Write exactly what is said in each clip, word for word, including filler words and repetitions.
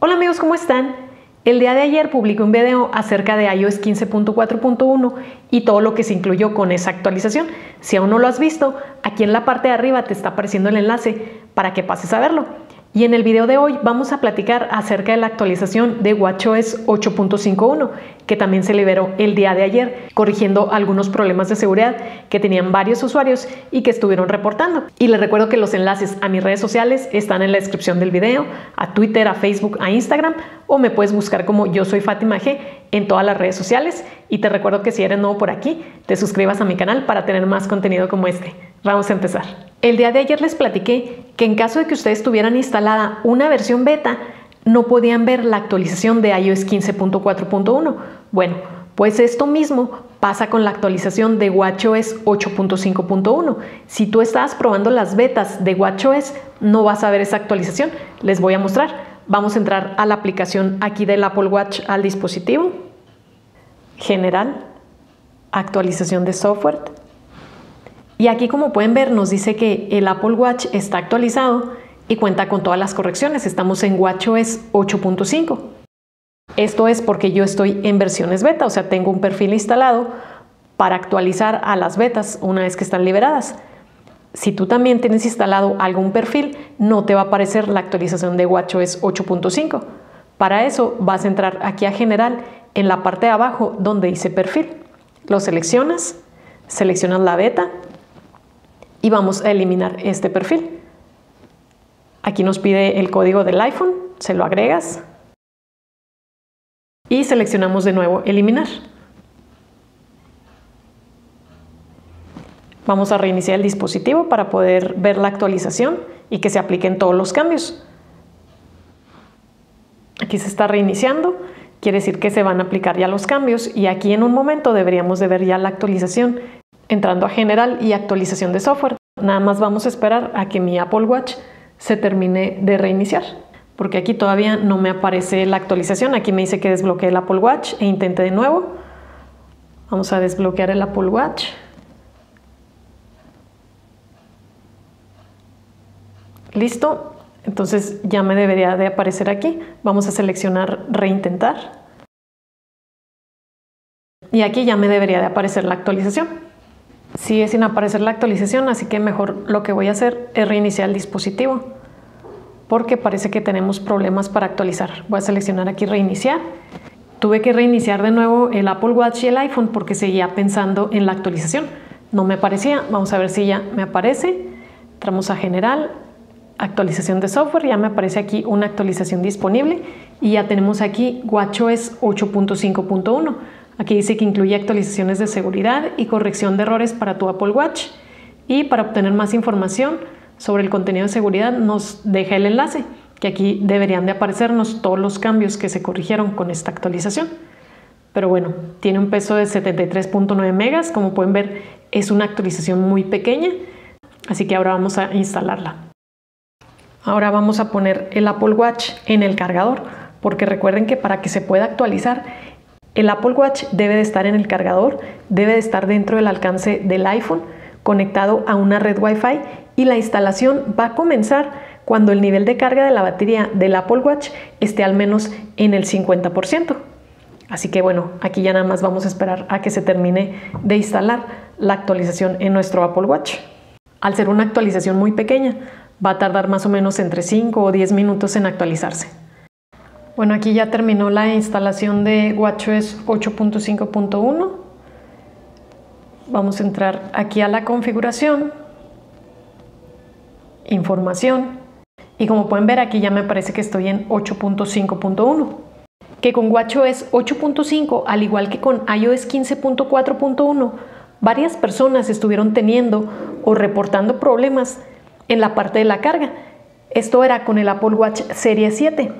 Hola amigos, ¿cómo están? El día de ayer publiqué un video acerca de iOS quince punto cuatro punto uno y todo lo que se incluyó con esa actualización. Si aún no lo has visto, aquí en la parte de arriba te está apareciendo el enlace para que pases a verlo. Y en el video de hoy vamos a platicar acerca de la actualización de watchOS ocho punto cinco punto uno, que también se liberó el día de ayer, corrigiendo algunos problemas de seguridad que tenían varios usuarios y que estuvieron reportando. Y les recuerdo que los enlaces a mis redes sociales están en la descripción del video, a Twitter, a Facebook, a Instagram, o me puedes buscar como YoSoyFatimaG en todas las redes sociales. Y te recuerdo que si eres nuevo por aquí, te suscribas a mi canal para tener más contenido como este. Vamos a empezar. El día de ayer les platiqué que en caso de que ustedes tuvieran instalada una versión beta, no podían ver la actualización de iOS quince punto cuatro punto uno. Bueno, pues esto mismo pasa con la actualización de watchOS ocho punto cinco punto uno. Si tú estabas probando las betas de watchOS, no vas a ver esa actualización. Les voy a mostrar. Vamos a entrar a la aplicación aquí del Apple Watch al dispositivo. General, actualización de software. Y aquí, como pueden ver, nos dice que el Apple Watch está actualizado y cuenta con todas las correcciones. Estamos en watchOS ocho punto cinco. Esto es porque yo estoy en versiones beta, o sea, tengo un perfil instalado para actualizar a las betas una vez que están liberadas. Si tú también tienes instalado algún perfil, no te va a aparecer la actualización de watchOS ocho punto cinco. Para eso vas a entrar aquí a General, en la parte de abajo donde dice Perfil. Lo seleccionas, seleccionas la beta. Y vamos a eliminar este perfil. Aquí nos pide el código del iPhone, se lo agregas y seleccionamos de nuevo eliminar. Vamos a reiniciar el dispositivo para poder ver la actualización y que se apliquen todos los cambios. Aquí se está reiniciando, quiere decir que se van a aplicar ya los cambios y aquí en un momento deberíamos de ver ya la actualización. Entrando a General y Actualización de Software, nada más vamos a esperar a que mi Apple Watch se termine de reiniciar, porque aquí todavía no me aparece la actualización. Aquí me dice que desbloquee el Apple Watch e intente de nuevo. Vamos a desbloquear el Apple Watch. Listo, entonces ya me debería de aparecer aquí. Vamos a seleccionar Reintentar. Y aquí ya me debería de aparecer la actualización. Sigue sin aparecer la actualización, así que mejor lo que voy a hacer es reiniciar el dispositivo porque parece que tenemos problemas para actualizar. Voy a seleccionar aquí reiniciar. Tuve que reiniciar de nuevo el Apple Watch y el iPhone porque seguía pensando en la actualización. No me aparecía. Vamos a ver si ya me aparece. Entramos a General, Actualización de Software. Ya me aparece aquí una actualización disponible y ya tenemos aquí watchOS ocho punto cinco punto uno. Aquí dice que incluye actualizaciones de seguridad y corrección de errores para tu Apple Watch. Y para obtener más información sobre el contenido de seguridad nos deja el enlace, que aquí deberían de aparecernos todos los cambios que se corrigieron con esta actualización. Pero bueno, tiene un peso de setenta y tres punto nueve megas. Como pueden ver, es una actualización muy pequeña, así que ahora vamos a instalarla. Ahora vamos a poner el Apple Watch en el cargador, porque recuerden que para que se pueda actualizar, el Apple Watch debe de estar en el cargador, debe de estar dentro del alcance del iPhone, conectado a una red Wi-Fi, y la instalación va a comenzar cuando el nivel de carga de la batería del Apple Watch esté al menos en el cincuenta por ciento. Así que bueno, aquí ya nada más vamos a esperar a que se termine de instalar la actualización en nuestro Apple Watch. Al ser una actualización muy pequeña, va a tardar más o menos entre cinco o diez minutos en actualizarse. Bueno, aquí ya terminó la instalación de watchOS ocho punto cinco punto uno. Vamos a entrar aquí a la configuración, información, y como pueden ver aquí ya me parece que estoy en ocho punto cinco punto uno. Que con watchOS ocho punto cinco, al igual que con iOS quince punto cuatro punto uno, varias personas estuvieron teniendo o reportando problemas en la parte de la carga. Esto era con el Apple Watch Series siete.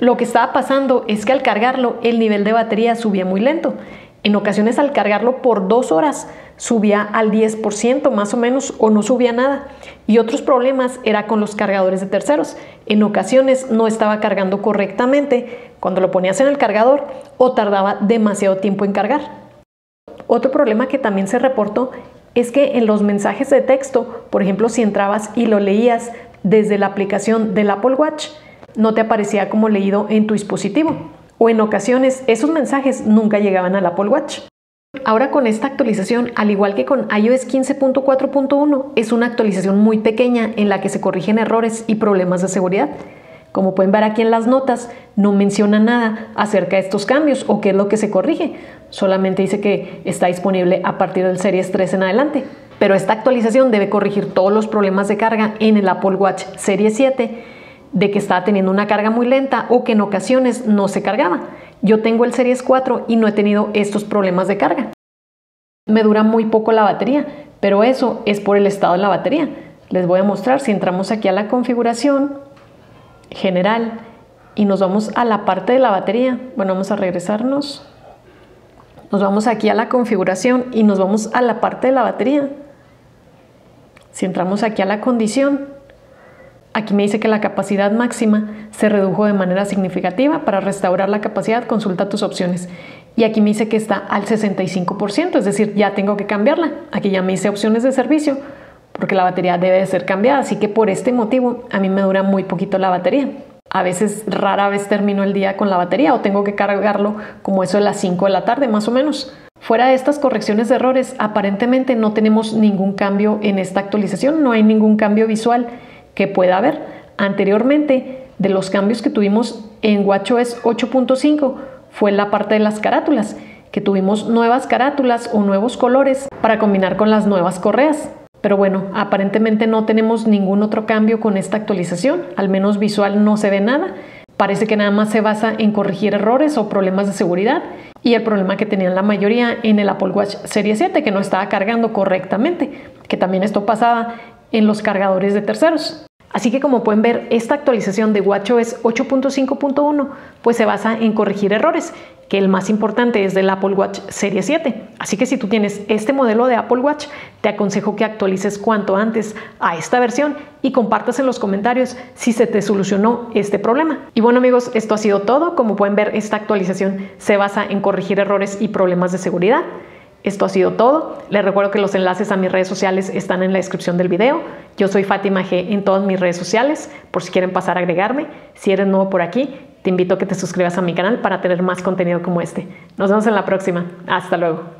Lo que estaba pasando es que al cargarlo el nivel de batería subía muy lento. En ocasiones al cargarlo por dos horas subía al diez por ciento más o menos o no subía nada. Y otros problemas era con los cargadores de terceros. En ocasiones no estaba cargando correctamente cuando lo ponías en el cargador o tardaba demasiado tiempo en cargar. Otro problema que también se reportó es que en los mensajes de texto, por ejemplo, si entrabas y lo leías desde la aplicación del Apple Watch, no te aparecía como leído en tu dispositivo, o en ocasiones esos mensajes nunca llegaban al Apple Watch. Ahora con esta actualización, al igual que con iOS quince punto cuatro punto uno, es una actualización muy pequeña en la que se corrigen errores y problemas de seguridad. Como pueden ver aquí en las notas, no menciona nada acerca de estos cambios o qué es lo que se corrige. Solamente dice que está disponible a partir del Series tres en adelante. Pero esta actualización debe corregir todos los problemas de carga en el Apple Watch Series siete, de que estaba teniendo una carga muy lenta o que en ocasiones no se cargaba. Yo tengo el Series cuatro y no he tenido estos problemas de carga. Me dura muy poco la batería, pero eso es por el estado de la batería. Les voy a mostrar. Si entramos aquí a la configuración general y nos vamos a la parte de la batería, bueno, vamos a regresarnos, nos vamos aquí a la configuración y nos vamos a la parte de la batería. Si entramos aquí a la condición, aquí me dice que la capacidad máxima se redujo de manera significativa. Para restaurar la capacidad, consulta tus opciones. Y aquí me dice que está al sesenta y cinco por ciento, es decir, ya tengo que cambiarla. Aquí ya me dice opciones de servicio, porque la batería debe de ser cambiada. Así que por este motivo a mí me dura muy poquito la batería. A veces, rara vez termino el día con la batería o tengo que cargarlo como eso de las cinco de la tarde más o menos. Fuera de estas correcciones de errores, aparentemente no tenemos ningún cambio en esta actualización. No hay ningún cambio visual que pueda haber. Anteriormente, de los cambios que tuvimos en watchOS ocho punto cinco fue la parte de las carátulas, que tuvimos nuevas carátulas o nuevos colores para combinar con las nuevas correas. Pero bueno, aparentemente no tenemos ningún otro cambio con esta actualización, al menos visual no se ve nada. Parece que nada más se basa en corregir errores o problemas de seguridad y el problema que tenían la mayoría en el Apple Watch Series siete, que no estaba cargando correctamente, que también esto pasaba en los cargadores de terceros. Así que como pueden ver, esta actualización de watchOS ocho punto cinco punto uno pues se basa en corregir errores, que el más importante es del Apple Watch Series siete. Así que si tú tienes este modelo de Apple Watch, te aconsejo que actualices cuanto antes a esta versión y compartas en los comentarios si se te solucionó este problema. Y bueno amigos, esto ha sido todo. Como pueden ver, esta actualización se basa en corregir errores y problemas de seguridad. Esto ha sido todo. Les recuerdo que los enlaces a mis redes sociales están en la descripción del video. Yo soy FatimaG en todas mis redes sociales, por si quieren pasar a agregarme. Si eres nuevo por aquí, te invito a que te suscribas a mi canal para tener más contenido como este. Nos vemos en la próxima. Hasta luego.